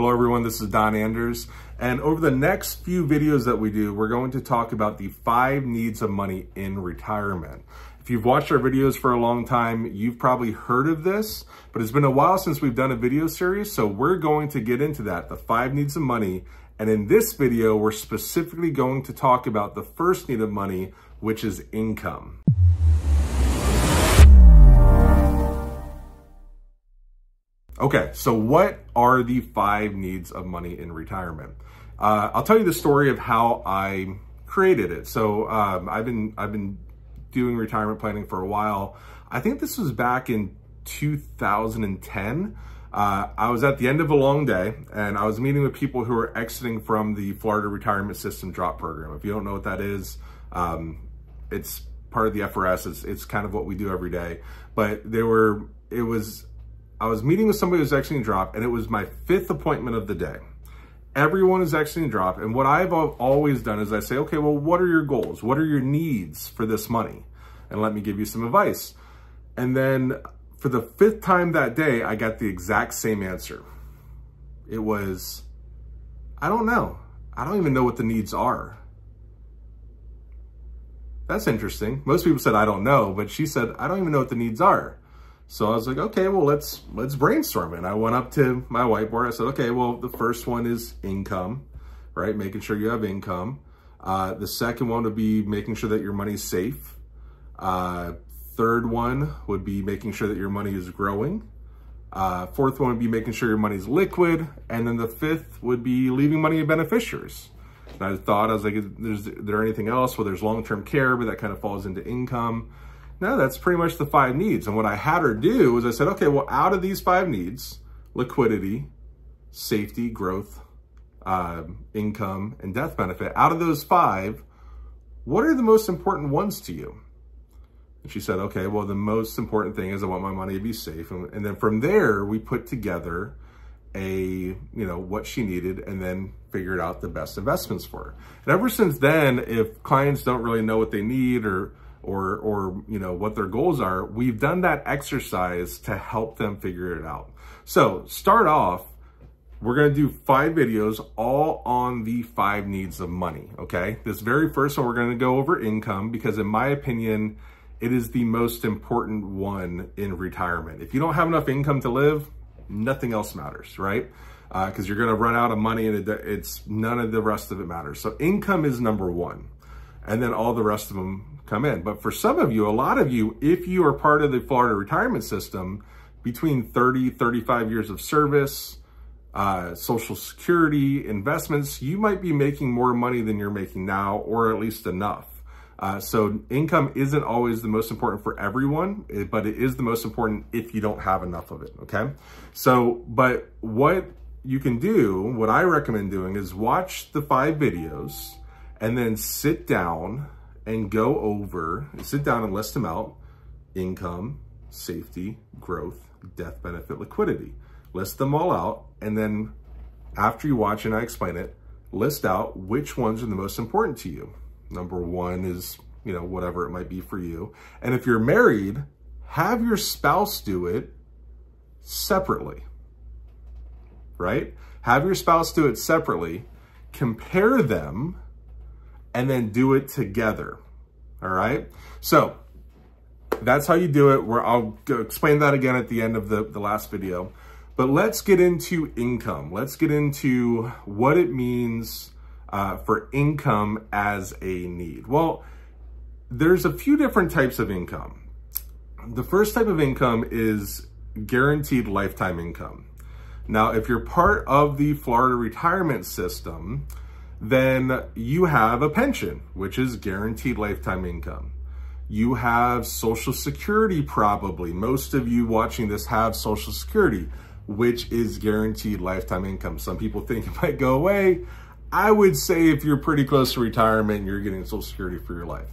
Hello everyone, this is Don Anders, and over the next few videos that we do, we're going to talk about the 5 needs of money in retirement. If you've watched our videos for a long time, you've probably heard of this, but it's been a while since we've done a video series, so we're going to get into that, the 5 needs of money. And in this video, we're specifically going to talk about the first need of money, which is income. Okay, so what are the 5 needs of money in retirement? I'll tell you the story of how I created it. So I've been doing retirement planning for a while. I think this was back in 2010. I was at the end of a long day and I was meeting with people who were exiting from the Florida Retirement System DROP program. If you don't know what that is, it's part of the FRS. It's kind of what we do every day. But I was meeting with somebody who was exiting DROP, and it was my 5th appointment of the day. Everyone is exiting DROP, and what I've always done is I say, okay, well, what are your goals? What are your needs for this money? And let me give you some advice. And then for the 5th time that day, I got the exact same answer. It was, I don't know. I don't even know what the needs are. That's interesting. Most people said, I don't know, but she said, I don't even know what the needs are. So I was like, okay, well, let's brainstorm. And I went up to my whiteboard. I said, okay, well, the first one is income, right? Making sure you have income. The second one would be making sure that your money's safe. Third one would be making sure that your money is growing. Fourth one would be making sure your money's liquid. And then the 5th would be leaving money to beneficiaries. And I was like, is there anything else? Well, there's long-term care, but that kind of falls into income. No, that's pretty much the 5 needs. And what I had her do was I said, okay, well, out of these 5 needs, liquidity, safety, growth, income, and death benefit, out of those 5, what are the most important ones to you? And she said, okay, well, the most important thing is I want my money to be safe. And then from there, we put together what she needed and then figured out the best investments for her. And ever since then, if clients don't really know what they need or what their goals are, we've done that exercise to help them figure it out. So start off, we're gonna do 5 videos all on the 5 needs of money, okay? This very first one, we're gonna go over income because in my opinion, it is the most important one in retirement. If you don't have enough income to live, nothing else matters, right? Because you're gonna run out of money and it's none of the rest of it matters. So income is number 1. And then all the rest of them come in. But for some of you, a lot of you, if you are part of the Florida Retirement System, between 30, 35 years of service, Social Security, investments, you might be making more money than you're making now, or at least enough. So income isn't always the most important for everyone, but it is the most important if you don't have enough of it, okay? So, but what you can do, what I recommend doing is watch the 5 videos, and then sit down and list them out: income, safety, growth, death benefit, liquidity. List them all out, and then after you watch and I explain it, list out which ones are the most important to you. Number 1 is, whatever it might be for you. And if you're married, have your spouse do it separately, right? Have your spouse do it separately, compare them, and then do it together, all right? So that's how you do it. I'll explain that again at the end of the last video. But let's get into income. Let's get into what it means for income as a need. Well, there's a few different types of income. The first type of income is guaranteed lifetime income. Now, if you're part of the Florida Retirement System, then you have a pension, which is guaranteed lifetime income. You have Social Security, probably. Most of you watching this have Social Security, which is guaranteed lifetime income. Some people think it might go away. I would say if you're pretty close to retirement, you're getting Social Security for your life.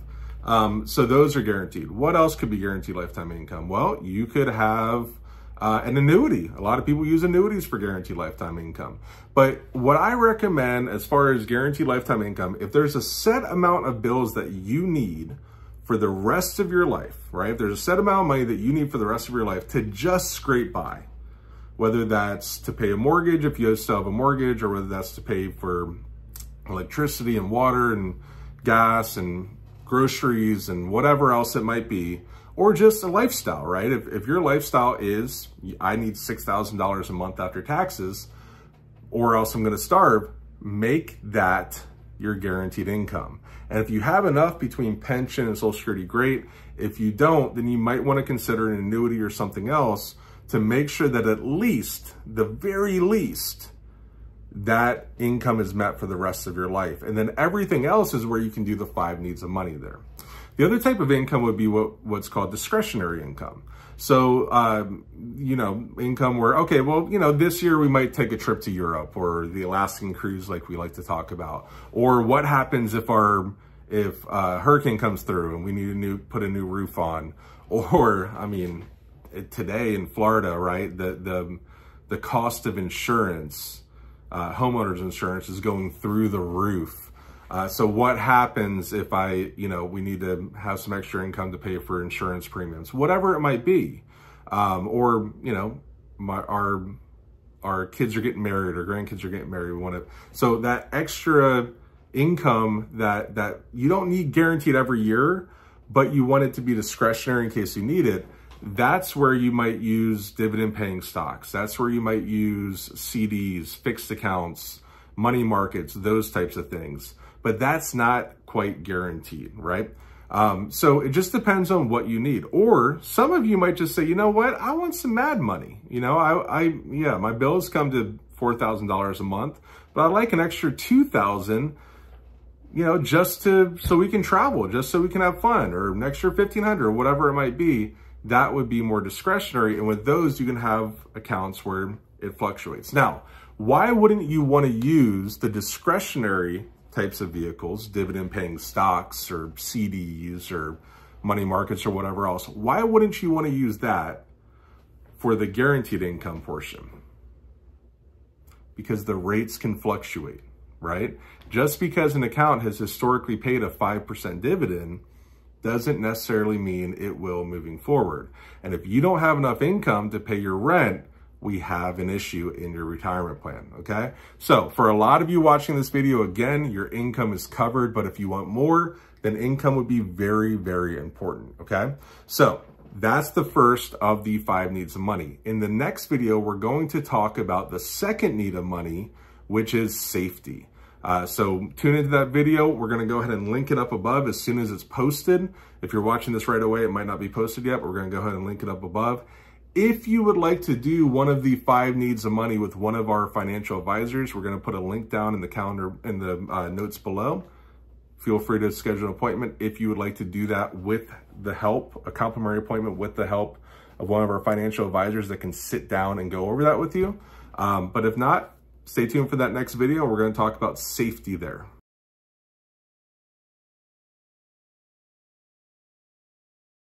So those are guaranteed. What else could be guaranteed lifetime income? Well, you could have an annuity. A lot of people use annuities for guaranteed lifetime income. But what I recommend as far as guaranteed lifetime income, if there's a set amount of bills that you need for the rest of your life, right? If there's a set amount of money that you need for the rest of your life to just scrape by, whether that's to pay a mortgage, if you still have a mortgage, or whether that's to pay for electricity and water and gas and groceries and whatever else it might be, or just a lifestyle, right? If your lifestyle is, I need $6,000 a month after taxes, or else I'm gonna starve, make that your guaranteed income. And if you have enough between pension and Social Security, great. If you don't, then you might wanna consider an annuity or something else to make sure that at least, the very least, that income is met for the rest of your life. And then everything else is where you can do the 5 needs of money there. The other type of income would be what's called discretionary income. So, income where, okay, well, this year we might take a trip to Europe or the Alaskan cruise like we like to talk about. Or what happens if a hurricane comes through and we need put a new roof on? Or, I mean, today in Florida, right, the cost of insurance, homeowners insurance, is going through the roof. So what happens if we need to have some extra income to pay for insurance premiums, whatever it might be, our kids are getting married or grandkids are getting married. So that extra income that you don't need guaranteed every year, but you want it to be discretionary in case you need it. That's where you might use dividend paying stocks. That's where you might use CDs, fixed accounts, money markets, those types of things. But that's not quite guaranteed, right? So it just depends on what you need. Or some of you might just say, you know what? I want some mad money. My bills come to $4,000 a month, but I'd like an extra $2,000, so we can travel, just so we can have fun, or an extra $1,500, or whatever it might be. That would be more discretionary. And with those, you can have accounts where it fluctuates. Now, why wouldn't you want to use the discretionary types of vehicles, dividend paying stocks or CDs or money markets or whatever else? Why wouldn't you want to use that for the guaranteed income portion? Because the rates can fluctuate, right? Just because an account has historically paid a 5% dividend doesn't necessarily mean it will moving forward. And if you don't have enough income to pay your rent, we have an issue in your retirement plan, okay? So for a lot of you watching this video, again, your income is covered, but if you want more, then income would be very, very important, okay? So that's the first of the 5 needs of money. In the next video, we're going to talk about the second need of money, which is safety. So tune into that video. We're going to go ahead and link it up above as soon as it's posted. If you're watching this right away, it might not be posted yet, but we're going to go ahead and link it up above. If you would like to do one of the 5 needs of money with one of our financial advisors, we're going to put a link down in the calendar in the notes below. Feel free to schedule an appointment if you would like to do that with the help, a complimentary appointment with the help of one of our financial advisors that can sit down and go over that with you. But if not, stay tuned for that next video. We're going to talk about safety there.